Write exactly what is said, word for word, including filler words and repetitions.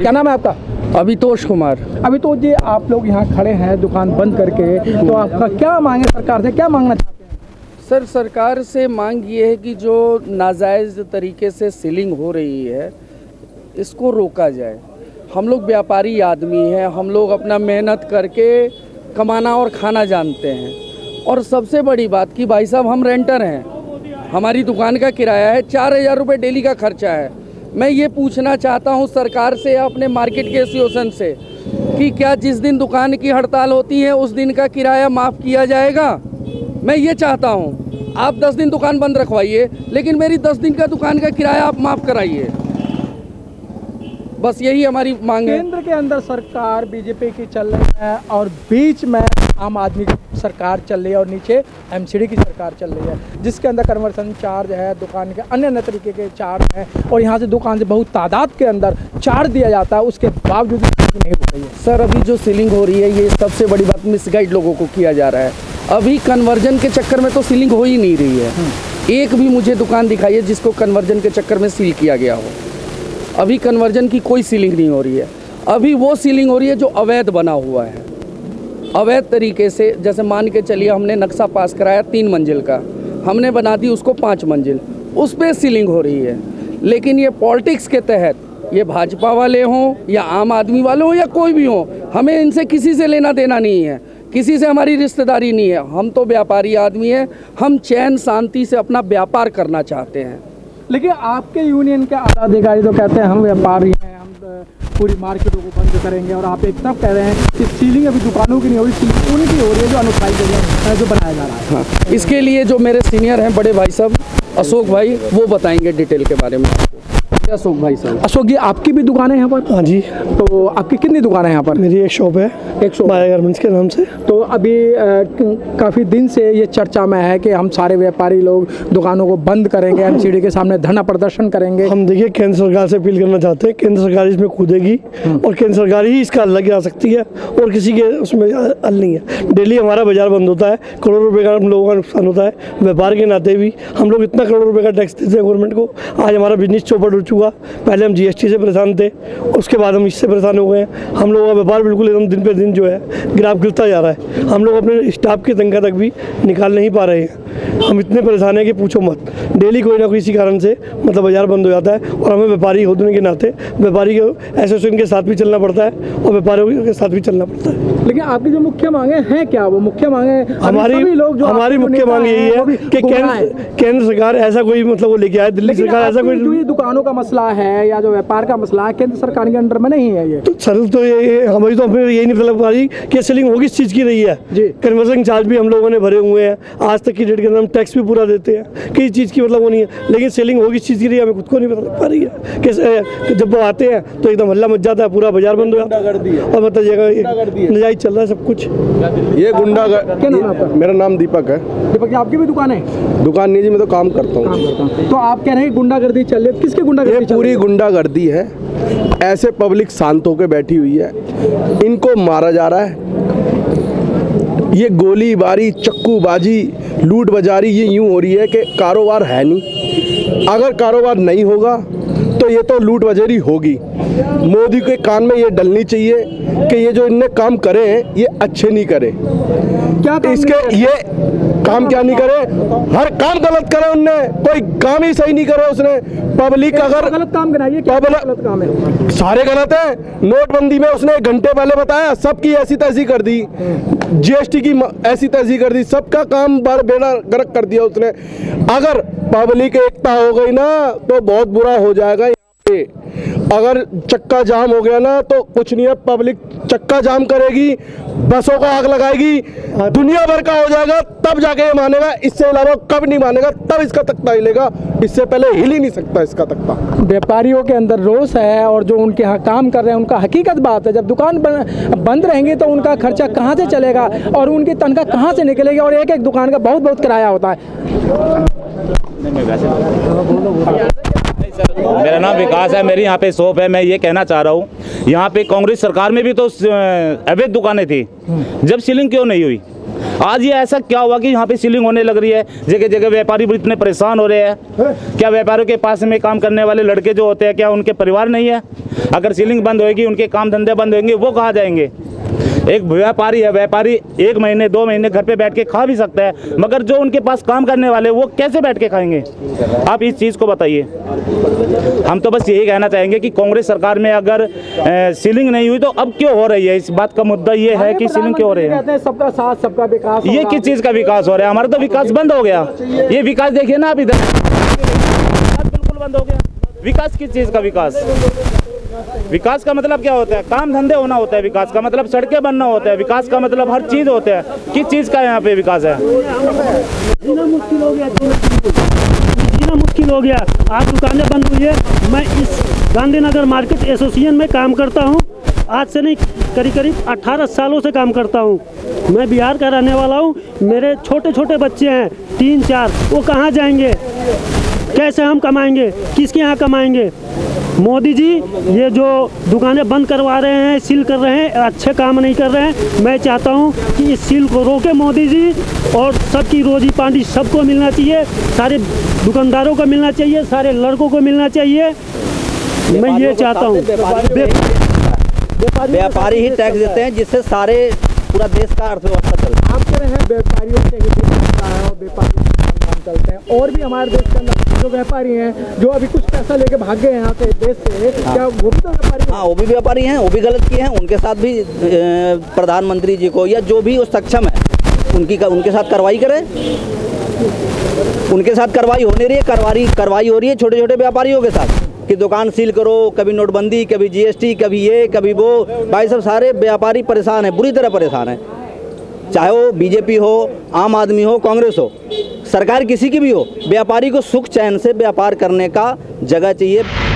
क्या नाम है आपका? अभितोष कुमार। अभी तो जी आप लोग यहाँ खड़े हैं दुकान बंद करके, तो आपका क्या मांग है सरकार से, क्या मांगना चाहते हैं? सर सरकार से मांग ये है कि जो नाजायज़ तरीके से सेलिंग हो रही है इसको रोका जाए। हम लोग व्यापारी आदमी हैं, हम लोग अपना मेहनत करके कमाना और खाना जानते हैं। और सबसे बड़ी बात कि भाई साहब हम रेंटर हैं, हमारी दुकान का किराया है, चार हज़ार रुपये डेली का खर्चा है। मैं ये पूछना चाहता हूँ सरकार से या अपने मार्केट के एसोसिएशन से कि क्या जिस दिन दुकान की हड़ताल होती है उस दिन का किराया माफ़ किया जाएगा? मैं ये चाहता हूँ आप दस दिन दुकान बंद रखवाइए, लेकिन मेरी दस दिन का दुकान का किराया आप माफ़ कराइए। बस यही हमारी मांग है। केंद्र के अंदर सरकार बीजेपी की चल रही है और बीच में आम आदमी की सरकार चल रही है और नीचे एमसीडी की सरकार चल रही है, जिसके अंदर कन्वर्सन चार्ज है, दुकान के अन्य अन्य तरीके के चार्ज हैं और यहाँ से दुकान से बहुत तादाद के अंदर चार्ज दिया जाता है, उसके बावजूद नहीं हो रही है। सर अभी जो सीलिंग हो रही है ये सबसे बड़ी बात, मिसगाइड लोगों को किया जा रहा है। अभी कन्वर्जन के चक्कर में तो सीलिंग हो ही नहीं रही है। एक भी मुझे दुकान दिखाइए जिसको कन्वर्जन के चक्कर में सील किया गया हो। अभी कन्वर्जन की कोई सीलिंग नहीं हो रही है। अभी वो सीलिंग हो रही है जो अवैध बना हुआ है, अवैध तरीके से। जैसे मान के चलिए हमने नक्शा पास कराया तीन मंजिल का, हमने बना दी उसको पाँच मंजिल, उस पर सीलिंग हो रही है। लेकिन ये पॉलिटिक्स के तहत, ये भाजपा वाले हों या आम आदमी वाले हों या कोई भी हो, हमें इनसे किसी से लेना देना नहीं है, किसी से हमारी रिश्तेदारी नहीं है। हम तो व्यापारी आदमी हैं, हम चैन शांति से अपना व्यापार करना चाहते हैं। लेकिन आपके यूनियन के आला अधिकारी तो कहते हैं हम व्यापारी हैं, हम पूरी मार्केटों को बंद करेंगे, और आप एक तरफ कह रहे हैं कि सीलिंग अभी दुकानों की नहीं हो रही, सीलिंग उन्हीं की हो रही है जो अनुपाई जगह जो बनाया जा रहा है। हाँ। इसके लिए जो मेरे सीनियर हैं बड़े भाई साहब अशोक भाई, वो बताएंगे डिटेल के बारे में। अशोक भाई साहब, अशोक जी आपकी भी दुकान है यहाँ पर? हाँ जी। तो आपकी कितनी दुकान है यहाँ पर? मेरी एक शॉप है, एक शॉप माया गारमेंट्स के नाम से। तो अभी काफ़ी दिन से ये चर्चा में है कि हम सारे व्यापारी लोग दुकानों को बंद करेंगे, एमसीडी के सामने धरना प्रदर्शन करेंगे। हम देखिए केंद्र सरकार से अपील करना चाहते हैं, केंद्र सरकार इसमें कूदेगी और केंद्र सरकार ही इसका हल लगा सकती है और किसी के उसमें हल नहीं है। डेली हमारा बाजार बंद होता है, करोड़ों रुपये का हम लोगों का नुकसान होता है। व्यापार के नाते भी हम लोग इतना करोड़ रुपये का टैक्स देते हैं गवर्नमेंट को। आज हमारा बिजनेस चौपट हो चुका। पहले हम जीएसटी से परेशान थे, उसके बाद हम इससे परेशान हो गए हैं। हम लोगों का व्यापार बिल्कुल एकदम दिन पे दिन जो है गिराव गिरता जा रहा है। हम लोग अपने स्टाफ की तनख्वाह तक भी निकाल नहीं पा रहे हैं। हम इतने परेशान हैं कि पूछो मत। डेली कोई ना कोई किसी कारण से मतलब बाजार बंद हो जाता है और हमें व्यापारी होने के नाते व्यापारी के एसोसिएशन के साथ भी चलना पड़ता है और व्यापारियों के साथ भी चलना पड़ता है। लेकिन आपकी जो मुख्य मांगे हैं क्या, वो मुख्य मांगे हमारी हमारी मुख्य मांग यही है कि केंद्र सरकार ऐसा कोई मतलब वो लेके आए, दिल्ली सरकार ऐसा कोई दुकानों का मसला है या जो व्यापार का मसला है केंद्र सरकार के अंडर में नहीं है ये। तो सर तो ये हमारी तो यही नहीं पता लग पा रही कि सेलिंग हो किस चीज़ की रही है। कन्वर्जन चार्ज भी हम लोगों ने भरे हुए हैं आज तक की डेट के अंदर, हम टैक्स भी पूरा देते हैं, किसी चीज़ की मतलब वो नहीं है। लेकिन सेलिंग हो किस चीज़ की रही है हमें खुद को नहीं पता लग पा रही है। कैसे जब वो आते हैं तो एकदम हल्ला मच जाता है, पूरा बाजार बंद हो जाता है और बता जाएगा नजायज चल रहा है सब कुछ। ये गुंडा। मेरा नाम दीपक है। दीपक जी आपकी भी दुकान है? दुकान नहीं जी, मैं तो काम करता हूँ। तो आप कह रहे हैं गुंडागर्दी चल रही है, किसके गुंडा? ये पूरी गुंडागर्दी है। ऐसे पब्लिक शांत होकर बैठी हुई है, इनको मारा जा रहा है। ये गोलीबारी, चक्कूबाजी, लूट बजारी ये यूँ हो रही है कि कारोबार है नहीं। अगर कारोबार नहीं होगा तो ये तो लूट बजारी होगी। मोदी के कान में ये डलनी चाहिए कि ये जो इनने काम करे हैं ये अच्छे नहीं करे। क्या इसके ये काम क्या नहीं करे? हर काम गलत करे उनने, कोई काम ही सही नहीं करे उसने। पब्लिक अगर गलत काम बनाइए, क्या गलत काम है? सारे गलत है। नोटबंदी में उसने एक घंटे पहले बताया, सबकी ऐसी तैसी कर दी, जीएसटी की ऐसी तैसी कर दी, सबका काम बार बेड़ा गर्क कर दिया उसने। अगर पब्लिक एकता हो गई ना तो बहुत बुरा हो जाएगा। अगर चक्का जाम हो गया ना तो कुछ नहीं है, पब्लिक चक्का जाम करेगी, बसों को आग लगाएगी, दुनिया भर का हो जाएगा, तब जाके ये मानेगा। इससे अलावा कब नहीं मानेगा, तब इसका तख्ता हिलेगा, इससे पहले हिल ही नहीं सकता इसका तख्ता। व्यापारियों के अंदर रोष है और जो उनके यहाँ काम कर रहे हैं उनका हकीकत बात है। जब दुकान बंद रहेंगे तो उनका खर्चा कहाँ से चलेगा और उनकी तनख्वाह कहाँ से निकलेगी? और एक एक दुकान का बहुत बहुत किराया होता है। मेरा नाम विकास है, मेरी यहाँ पे शॉप है। मैं ये कहना चाह रहा हूँ, यहाँ पे कांग्रेस सरकार में भी तो अवैध दुकानें थी, जब सीलिंग क्यों नहीं हुई? आज ये ऐसा क्या हुआ कि यहाँ पे सीलिंग होने लग रही है? जगह जगह व्यापारी भी इतने परेशान हो रहे हैं। क्या व्यापारियों के पास में काम करने वाले लड़के जो होते हैं, क्या उनके परिवार नहीं है? अगर सीलिंग बंद होगी, उनके काम धंधे बंद होंगे, वो कहाँ जाएंगे? एक व्यापारी है, व्यापारी एक महीने दो महीने घर पे बैठ के खा भी सकता है, मगर जो उनके पास काम करने वाले वो कैसे बैठ के खाएंगे? आप इस चीज़ को बताइए। हम तो बस यही कहना चाहेंगे कि कांग्रेस सरकार में अगर सीलिंग नहीं हुई तो अब क्यों हो रही है? इस बात का मुद्दा ये है कि सीलिंग क्यों हो रही है? सबका साथ सबका विकास, ये किस चीज़ का विकास हो रहा है? हमारा तो विकास बंद हो गया। ये विकास देखिए ना आप, इधर बिल्कुल बंद हो गया। विकास किस चीज़ का विकास? विकास का मतलब क्या होता है? काम धंधे होना होता है। विकास का मतलब सड़कें बनना होता है। विकास का मतलब हर चीज़ होता है। किस चीज़ का यहाँ पे विकास है? जीना मुश्किल हो गया, जीना मुश्किल हो गया। आज दुकानें बंद हुई है। मैं इस गांधीनगर मार्केट एसोसिएशन में काम करता हूँ, आज से नहीं करीब करीब अट्ठारह सालों से काम करता हूँ। मैं बिहार का रहने वाला हूँ। मेरे छोटे छोटे बच्चे हैं, तीन चार, वो कहाँ जाएंगे? कैसे हम कमाएंगे? किसके यहाँ कमाएंगे? मोदी जी ये जो दुकानें बंद करवा रहे हैं, सील कर रहे हैं, अच्छे काम नहीं कर रहे हैं। मैं चाहता हूं कि इस सील को रोके मोदी जी, और सबकी रोजी पानी सबको मिलना चाहिए, सारे दुकानदारों को मिलना चाहिए, सारे लड़कों को मिलना चाहिए। मैं ये चाहता हूं। व्यापारी ही टैक्स देते हैं, जिससे सारे पूरा देश का अर्थव्यवस्था चलता है। आप कह रहे हैं व्यापारियों के चलते हैं, और भी हमारे देश के अंदर जो व्यापारी हैं जो अभी कुछ पैसा लेके भाग गए हैं यहाँ से देश से, क्या वो भी तो व्यापारी? हाँ, वो भी व्यापारी हैं, वो भी गलत किए हैं। उनके साथ भी प्रधानमंत्री जी को या जो भी उस सक्षम है उनकी का, उनके साथ कार्रवाई करें। उनके साथ कार्रवाई होने रही है, कार्रवाई कार्रवाई हो रही है छोटे छोटे व्यापारियों के साथ कि दुकान सील करो, कभी नोटबंदी, कभी जी एस टी, कभी ये, कभी वो। भाई सब सारे व्यापारी परेशान हैं, बुरी तरह परेशान हैं। चाहे वो बीजेपी हो, आम आदमी हो, कांग्रेस हो, सरकार किसी की भी हो, व्यापारी को सुख चैन से व्यापार करने का जगह चाहिए।